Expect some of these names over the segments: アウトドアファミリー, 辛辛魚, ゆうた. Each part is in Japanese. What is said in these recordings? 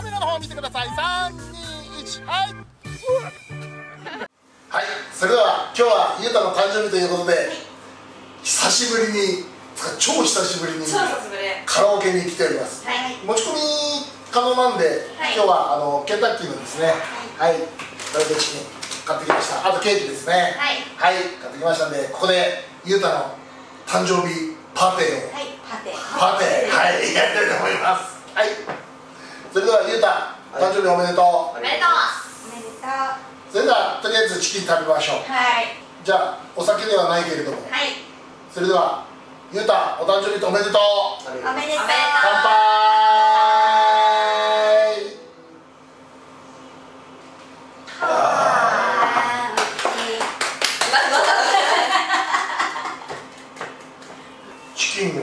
カメラの方を見てください。3、2、1、はい。はい、それでは今日はゆうたの誕生日ということで、久しぶりに、超久しぶりにカラオケに来ております。はい、持ち込み可能なんで、はい、今日はケンタッキーのですね、はい、カラオケチキン買ってきました。あとケーキですね。はい、はい、買ってきましたんで、ここでゆうたの誕生日パーティーを、はい、パーティー、はい、やりたいと思います。はい、それではゆうた、誕生日おめでとう。おめでとう。おめでとう。それではとりあえずチキン食べましょう。はい。じゃあお酒ではないけれども。はい。それではゆうた、お誕生日おめでとう。おめでとう。乾杯。チキンをい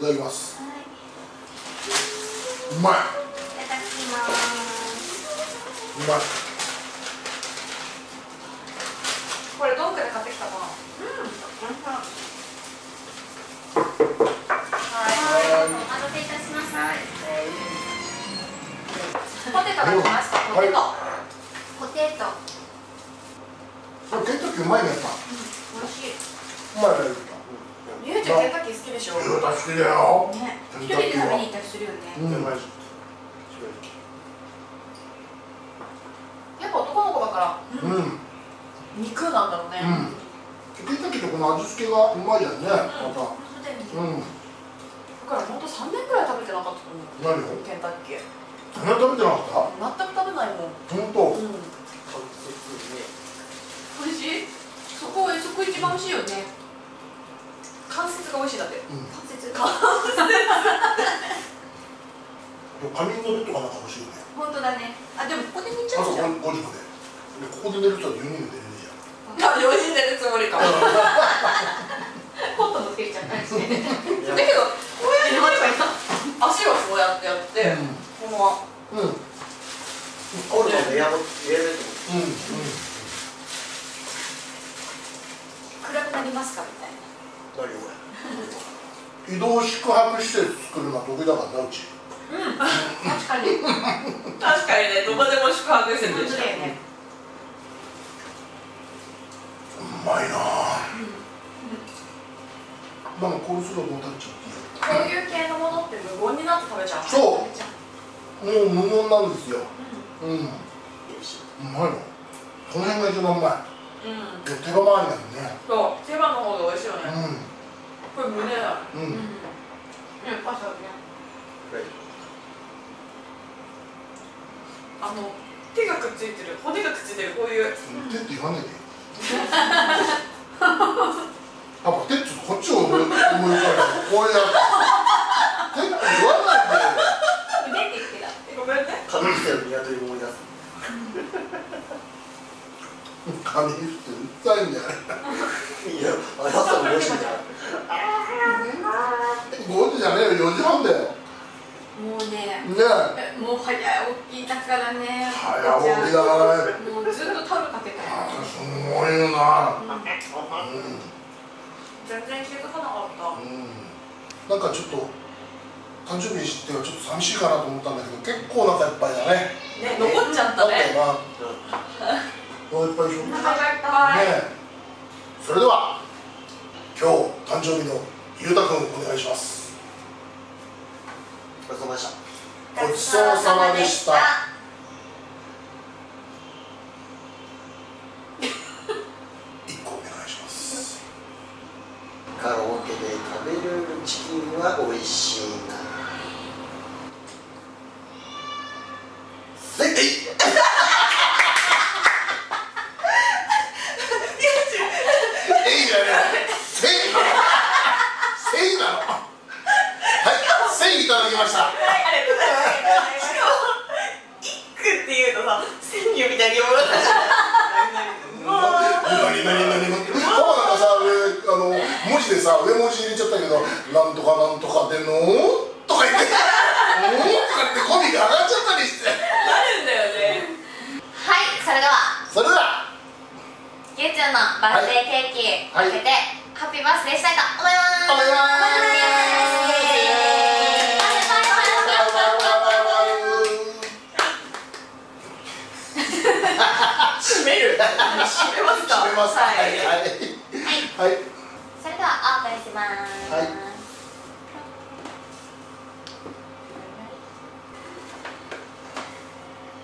ただきます。うまい。いただきます。うまい。これどんくらい買ってきたかな。うん。はい。お待たせいたしました。ポテトが来ました。ポテト。これケンタッキーうまいねやっぱ。美味しい。うまいね。ゆうちゃんケンタッキー好きでしょ。ケンタッキー好きだよ。ね。一人で食べに行ったりするよね。やっぱ男の子だから。肉なんだろうね。ケンタッキーとこの味付けがうまいやんね。また。だから本当3年くらい食べてなかったと思う。何を？ケンタッキー。何食べてなかった？全く食べないもん。本当。美味しい。そこ一番美味しいよね。関節が美味しいだって。カミングベッドかなんか欲しいよね。本当だね。あ、でもここで寝ちゃうじゃん。5時まで。ここで寝る人は4人で寝るじゃん。4人で寝るつもりかも。コットンもつけちゃったりして。だけどこうやって寝ればいいな。足をこうやってやって、このまま。うん。コートのエアベッド。暗くなりますかみたいな。移動宿泊施設作るのは得意だからな、うち。うん、確かに。確かにね、どこでも宿泊施設でした。うまいな。なんかこうするともう食べちゃう。こういう系のものって無言になって食べちゃう。そう。もう無言なんですよ。うん。うまいの。この辺が一番うまい。うん、手羽周りだね。そう、手羽の方が美味しいよね。これ胸だ。うん。ね、パスタね。手がくっついてる、骨がくっついてる、こういう。手って言わねえで。あ、手ってこっちを思い浮かべる。これだ。手って言わないで。腕って言ってた。ごめんね。かみつける鶏思い出す。髪切ってうっさいんじゃないいや、朝の5時だよ。5時じゃねえよ、4時半だよ。もうね、もう早起きだからね。早起きだからね。もうずっとタオルかけたよ。すごいよな。全然気づかなかった。なんかちょっと、誕生日ってはちょっと寂しいかなと思ったんだけど、結構なんかいっぱいだね。ね、残っちゃったね。いっぱいでしょ。ねえ。それでは今日誕生日のゆうたくんお願いします。ごちそうさまでした。ごちそうさまでした。1個お願いします。カラオケで食べるチキンは美味しいな。なんとかなんとかでのーとか言って語尾が上がっちゃったりしてなるんだよね。はい、それではゆうちゃんのバースデーケーキ開けてハッピーバースデーしたいと思います。バイバイ。閉めますか。はい、それではオープンします。はい、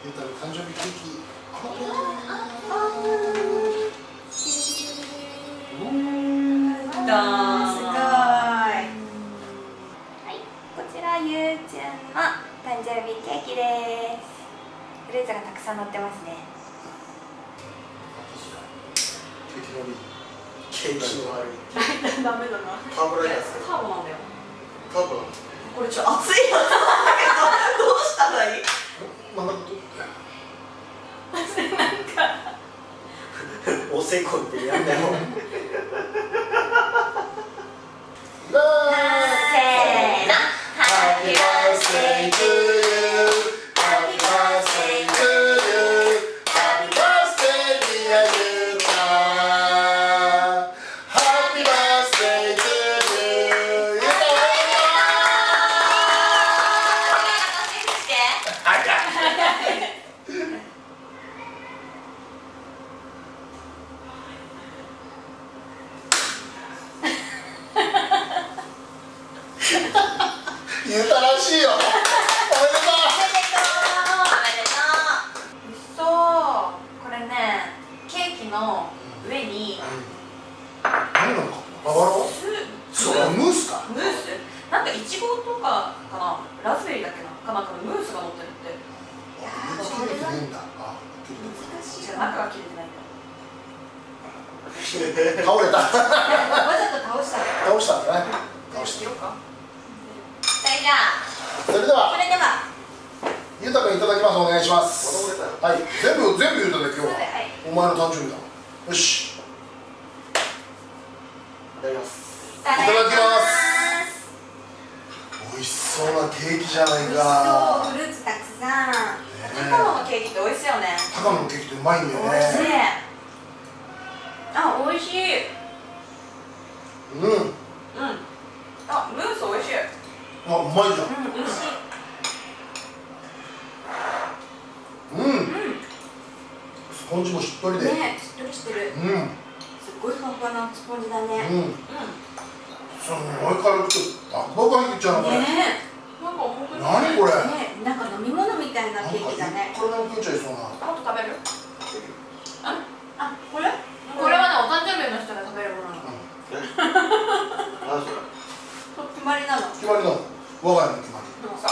ゆうたの誕生日ケーキ。こちらゆうちゃんの誕生日ケーキです。フルーツがたくさん乗ってますね。これちょっと熱いよ。どうしたらいい？おせこってやんだよ。ゆうたらしいよ。おめでとう。おめでとう。これね、ケーキの上に何なのか、ババロ？そう、ムースか。ムース。なんかイチゴとかかな、ラズベリーだっけな、なんかムースが乗ってるって。いや、切れてないんだ。難しい。中は切れてないんだ。倒れた。もうちょっと倒したんだね。倒してようか。それではゆうたくんいただきます。お願いします。はい、全部ゆうたで、今日はお前の誕生日だ。よし、いただきます。美味しそうなケーキじゃないか。フルーツたくさん。高野のケーキって美味しいよね。高野のケーキってうまいんだよね。美味しい。あ、美味しい。あ、ムース美味しい。あ、うまいじゃん。スポンジもしっとりで。ね、しっとりしてる。すごいふわふわなスポンジだね。すごい軽くて、バクバク入っちゃうね。なんか本当に。何これ。なんか飲み物みたいなケーキだね。これも食っちゃいそうな。あと食べる？あ、これ？これはね、お誕生日の人が食べるものなの。何それ？決まりなの。決まりなの。我が家の決まり。でもさ、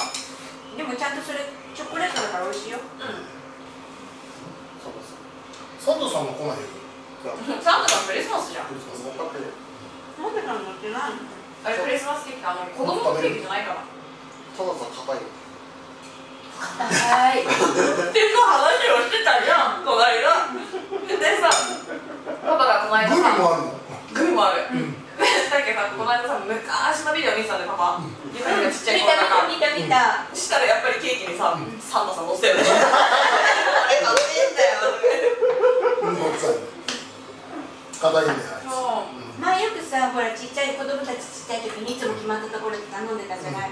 でもちゃんとそれチョコレートだから美味しいよ。サンタさんも来ないよ。サンタさんクリスマスじゃん。なんでか乗ってないの？あれクリスマスケーキ、子供のケーキじゃないから。サンタさん硬いよ。硬い。っていう話をしてたじゃん、この間。でさ、パパがこの間さ。グミもあるの。グミもある。だけどこの間さ、昔のビデオ見てたんで、パパゆうたがちっちゃい子が見たしたらやっぱりケーキにさ、サンタさん乗せる。あれ楽しいんだよ。硬いんだよ。前よくさ、ほら、ちっちゃい子供たちちっちゃい時にいつも決まったところで頼んでたじゃない。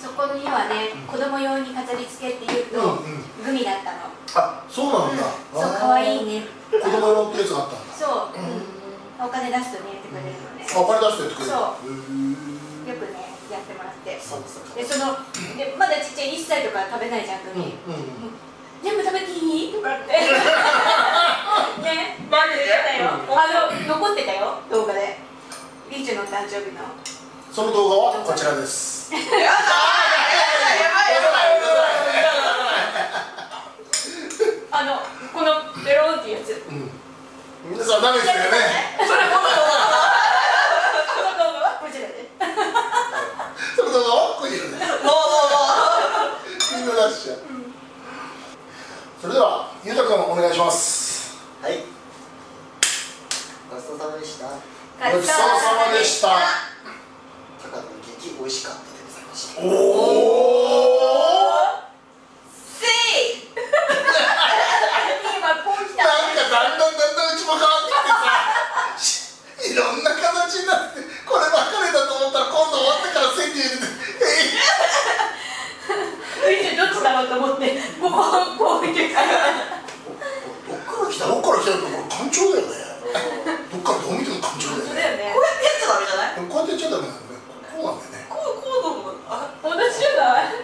そこにはね、子供用に飾り付けっていうとグミだったの。あ、そうなんだ。そう、可愛いね。子供用ってやつがあったんだ。そう、お金出してねってくれるのね。お金出してってくれる。そう。よくね、やってもらって。で、その、まだちっちゃい1歳とか食べないじゃん、グミ。全部食べていい？とかって。ね。マジで？残ってたよ、動画で。りーちゅんの誕生日の。その動画はこちらです。やだー！やばい！このベロンってやつ。皆さんダメですよね。それではゆうたくんお願いします。はい、ごちそうさまでした。ごちそうさまでした。高野のケーキ美味しかったでございました。おお、どっから来たの？来た。どっから来たの？これ感情だよね。どっからどう見ても感情だよね。こうやってやっちゃダメじゃない？こうやってやっちゃダメなんだよね。こうなんだよね。こうのもあ同じじゃない？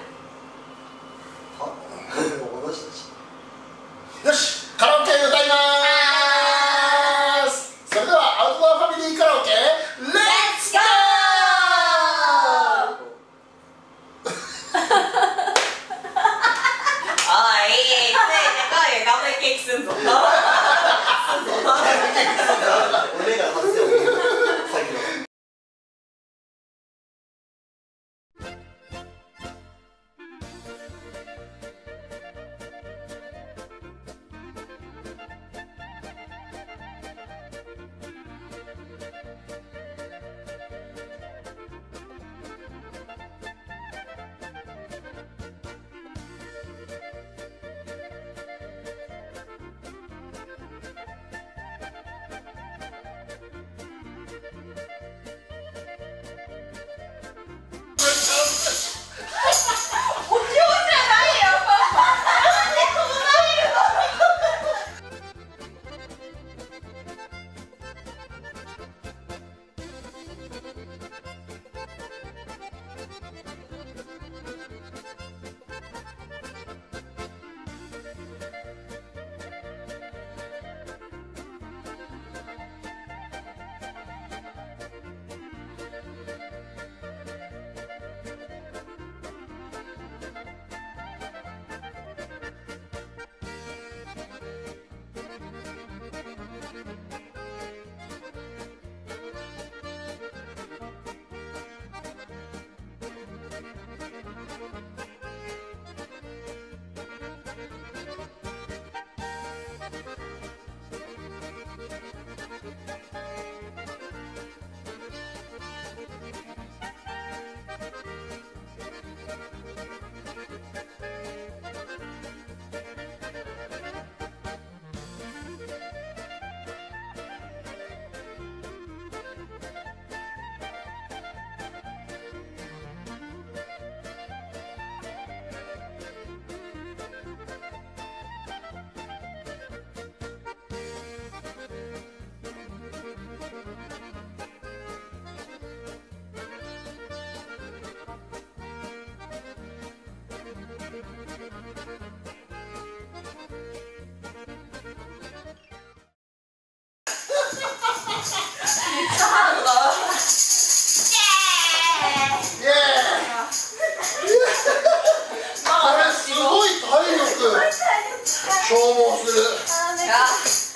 あ、同じだし。よし、カラオケ歌いまーす。それではアウトドアファミリーカラオケレッツゴー。すんぞ。消耗する。